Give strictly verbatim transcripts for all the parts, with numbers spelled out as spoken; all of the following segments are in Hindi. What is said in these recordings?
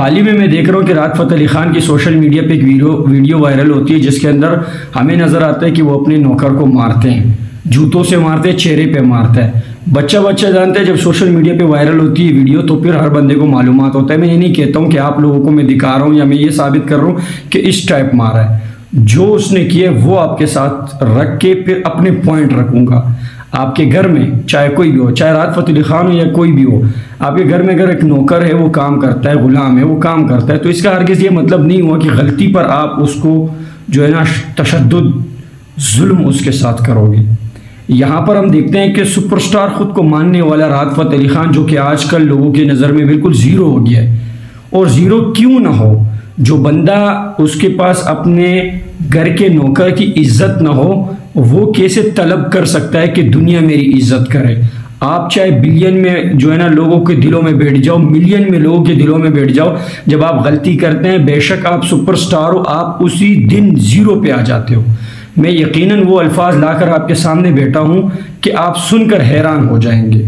हाल ही में मैं देख रहा हूँ कि राहत फतेह अली खान की सोशल मीडिया पे एक वीडियो वीडियो वायरल होती है जिसके अंदर हमें नज़र आता है कि वो अपने नौकर को मारते हैं, जूतों से मारते हैं, चेहरे पे मारता है। बच्चा बच्चा जानता है, जब सोशल मीडिया पे वायरल होती है वीडियो तो फिर हर बंदे को मालूम होता है। मैं ये नहीं कहता हूँ कि आप लोगों को मैं दिखा रहा हूँ या मैं ये साबित कर रहा हूँ कि इस टाइप मारा है, जो उसने किया वो आपके साथ रख के फिर अपने पॉइंट रखूँगा। आपके घर में चाहे कोई भी हो, चाहे राहत फतेह अली खान हो या कोई भी हो, आपके घर में अगर एक नौकर है वो काम करता है, गुलाम है वो काम करता है, तो इसका हरगिज़ ये मतलब नहीं हुआ कि गलती पर आप उसको जो है ना तशद्दुद जुल्म उसके साथ करोगे। यहाँ पर हम देखते हैं कि सुपरस्टार ख़ुद को मानने वाला राहत फतेह अली खान, जो कि आजकल लोगों की नज़र में बिल्कुल ज़ीरो हो गया है, और ज़ीरो क्यों ना हो, जो बंदा उसके पास अपने घर के नौकर की इज्जत ना हो वो कैसे तलब कर सकता है कि दुनिया मेरी इज्जत करे। आप चाहे बिलियन में जो है ना लोगों के दिलों में बैठ जाओ, मिलियन में लोगों के दिलों में बैठ जाओ, जब आप गलती करते हैं बेशक आप सुपरस्टार हो, आप उसी दिन ज़ीरो पे आ जाते हो। मैं यकीनन वो अल्फाज लाकर आपके सामने बैठा हूँ कि आप सुनकर हैरान हो जाएंगे।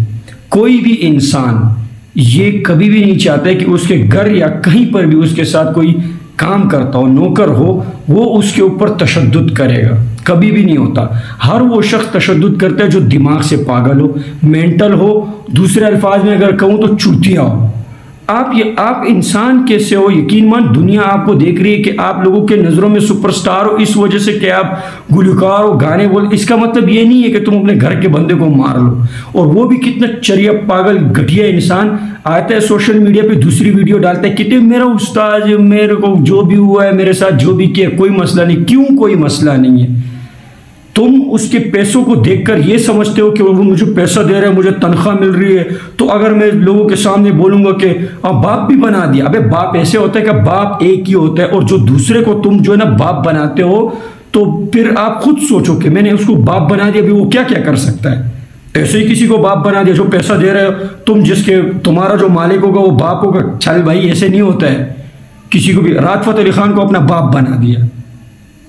कोई भी इंसान ये कभी भी नहीं चाहता है कि उसके घर या कहीं पर भी उसके साथ कोई काम करता हो, नौकर हो, वो उसके ऊपर तशद्दुद करेगा, कभी भी नहीं होता। हर वो शख्स तशद्दुद करता है जो दिमाग से पागल हो, मेंटल हो, दूसरे अल्फाज में अगर कहूँ तो चुतिया हो। आप ये आप इंसान कैसे हो? यकीन मान दुनिया आपको देख रही है कि आप लोगों के नज़रों में सुपरस्टार हो, इस वजह से कि आप गुलकार हो, गाने बोल, इसका मतलब ये नहीं है कि तुम अपने घर के बंदे को मार लो। और वो भी कितना चरिया पागल घटिया इंसान आता है सोशल मीडिया पे दूसरी वीडियो डालता है कितने मेरा उस्ताद मेरे को जो भी हुआ है मेरे साथ जो भी किया कोई मसला नहीं। क्यों कोई मसला नहीं है? तुम उसके पैसों को देखकर ये समझते हो कि वो मुझे पैसा दे रहा है, मुझे तनख्वाह मिल रही है, तो अगर मैं लोगों के सामने बोलूँगा कि अब बाप भी बना दिया। अबे बाप ऐसे होता है कि बाप एक ही होता है, और जो दूसरे को तुम जो है ना बाप बनाते हो तो फिर आप खुद सोचो कि मैंने उसको बाप बना दिया, अभी वो क्या क्या कर सकता है। ऐसे ही किसी को बाप बना दिया जो पैसा दे रहे हो, तुम जिसके तुम्हारा जो मालिक होगा वो बाप होगा। चल भाई, ऐसे नहीं होता है किसी को भी। राहत फतेह अली खान को अपना बाप बना दिया,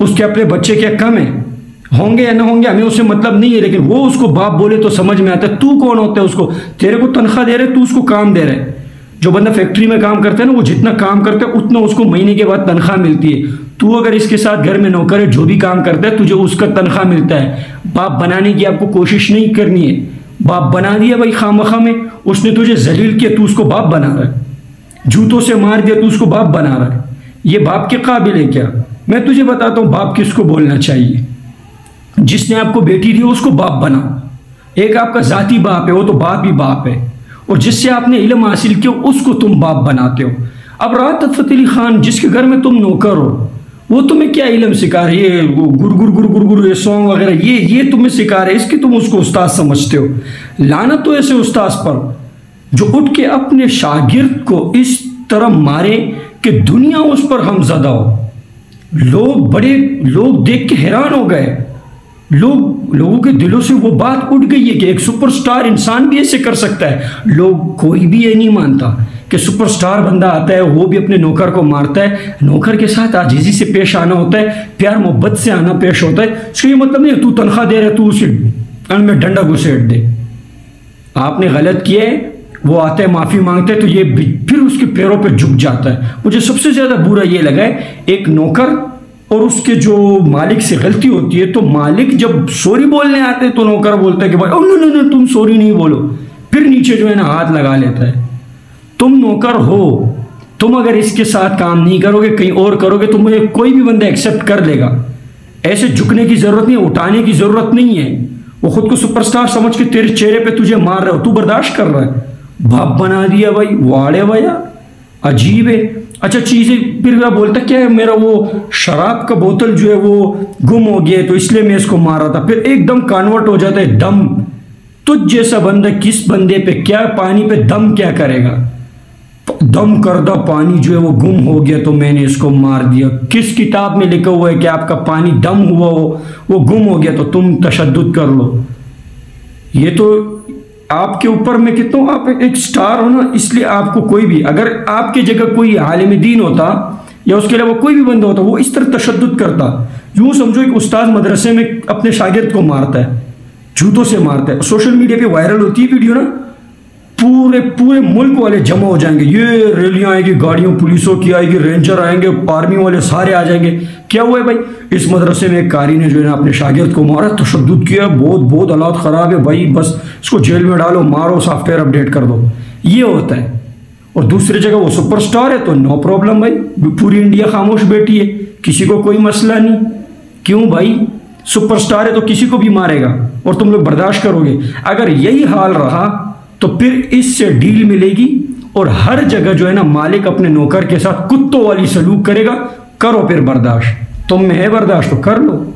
उसके अपने बच्चे क्या कम है, होंगे या ना होंगे हमें उससे मतलब नहीं है, लेकिन वो उसको बाप बोले तो समझ में आता है। तू कौन होता है? उसको तेरे को तनख्वाह दे रहे, तू उसको काम दे रहे। जो बंदा फैक्ट्री में काम करता है ना, वो जितना काम करता है उतना उसको महीने के बाद तनख्वाह मिलती है। तू अगर इसके साथ घर में नौकर है जो भी काम करता है तुझे उसका तनख्वाह मिलता है। बाप बनाने की आपको कोशिश नहीं करनी है। बाप बना दिया भाई खामखा में, उसने तुझे जलील किया, तू उसको बाप बना रहा है। जूतों से मार दिया, तू उसको बाप बना रहा है। ये बाप के काबिल है क्या? मैं तुझे बताता हूँ बाप किसको बोलना चाहिए। जिसने आपको बेटी दी उसको बाप बनाओ। एक आपका जाती बाप है, वो तो बाप ही बाप है, और जिससे आपने इल्म हासिल किया उसको तुम बाप बनाते हो। अब राहत फतेह अली खान जिसके घर में तुम नौकर हो, वो तुम्हें क्या इल्म सिखा रही है? गुर गुर गुर गुर गुर ये सॉन्ग वगैरह ये ये तुम्हें सिखा रहे, इसके तुम उसको उस्ताद समझते हो। लानत तो ऐसे उस्ताद पर जो उठ के अपने शागिर्द को इस तरह मारे कि दुनिया उस पर हमज़दा हो। लोग बड़े लोग देख के हैरान हो गए, लोग लोगों के दिलों से वो बात उठ गई है कि एक सुपरस्टार इंसान भी ऐसे कर सकता है। लोग कोई भी ये नहीं मानता कि सुपरस्टार बंदा आता है वो भी अपने नौकर को मारता है। नौकर के साथ आजीजी से पेश आना होता है, प्यार मोहब्बत से आना पेश होता है। इसका ये मतलब नहीं तू तनख्वाह दे रहा है तू उसे में डंडा घुसेट दे। आपने गलत किया है, वो आता है माफ़ी मांगता है तो ये फिर उसके पैरों पर झुक जाता है। मुझे सबसे ज़्यादा बुरा ये लगा है एक नौकर और उसके जो मालिक से गलती होती है, तो मालिक जब सॉरी बोलने आते हैं तो नौकर बोलता है कि भाई ओ नो नो नो तुम सॉरी नहीं बोलो, फिर नीचे जो है ना हाथ लगा लेता है। तुम नौकर हो, तुम अगर इसके साथ काम नहीं करोगे कहीं और करोगे तो मुझे कोई भी बंदा एक्सेप्ट कर लेगा। ऐसे झुकने की ज़रूरत नहीं है, उठाने की ज़रूरत नहीं है। वो खुद को सुपरस्टार समझ के तेरे चेहरे पर तुझे मार रहे हो, तू बर्दाश्त कर रहा है। बाप बना दिया भाई, वाड़े भैया अजीब है। अच्छा चीज़ें फिर वह बोलता क्या है मेरा वो शराब का बोतल जो है वो गुम हो गया तो इसलिए मैं इसको मारा था, फिर एकदम कन्वर्ट हो जाता है। दम तुझ जैसा बंदा किस बंदे पे क्या पानी पे दम क्या करेगा? दम करदा पानी जो है वो गुम हो गया तो मैंने इसको मार दिया। किस किताब में लिखा हुआ है कि आपका पानी दम हुआ हो वो गुम हो गया तो तुम तशद्दुद कर लो? ये तो आपके ऊपर मैं कहता हूँ आप एक स्टार हो ना, इसलिए आपको कोई भी अगर आपके जगह कोई आलिम दीन होता या उसके अलावा कोई भी बंदा होता वो इस तरह तशद्दुद करता। यूँ समझो एक उस्ताद मदरसे में अपने शागिर्द को मारता है, जूतों से मारता है, सोशल मीडिया पे वायरल होती है वीडियो ना, पूरे पूरे मुल्क वाले जमा हो जाएंगे, ये रैलियाँ आएगी, गाड़ियों पुलिसों की आएगी, रेंजर आएंगे, आर्मी वाले सारे आ जाएंगे। क्या हुआ है भाई, इस मदरसे में एक कारी ने जो है ना अपने शागिर्द को मारा, तशद्दुद किया, बहुत बहुत हालात ख़राब है भाई, बस इसको जेल में डालो, मारो, सॉफ्टवेयर अपडेट कर दो, ये होता है। और दूसरी जगह वो सुपरस्टार है तो नो प्रॉब्लम भाई, पूरी इंडिया खामोश बैठी है, किसी को कोई मसला नहीं। क्यों भाई, सुपरस्टार है तो किसी को भी मारेगा और तुम लोग बर्दाश्त करोगे। अगर यही हाल रहा तो फिर इससे डील मिलेगी और हर जगह जो है ना मालिक अपने नौकर के साथ कुत्तों वाली सलूक करेगा। करो फिर बर्दाश्त, तुम में है बर्दाश्त तो कर लो।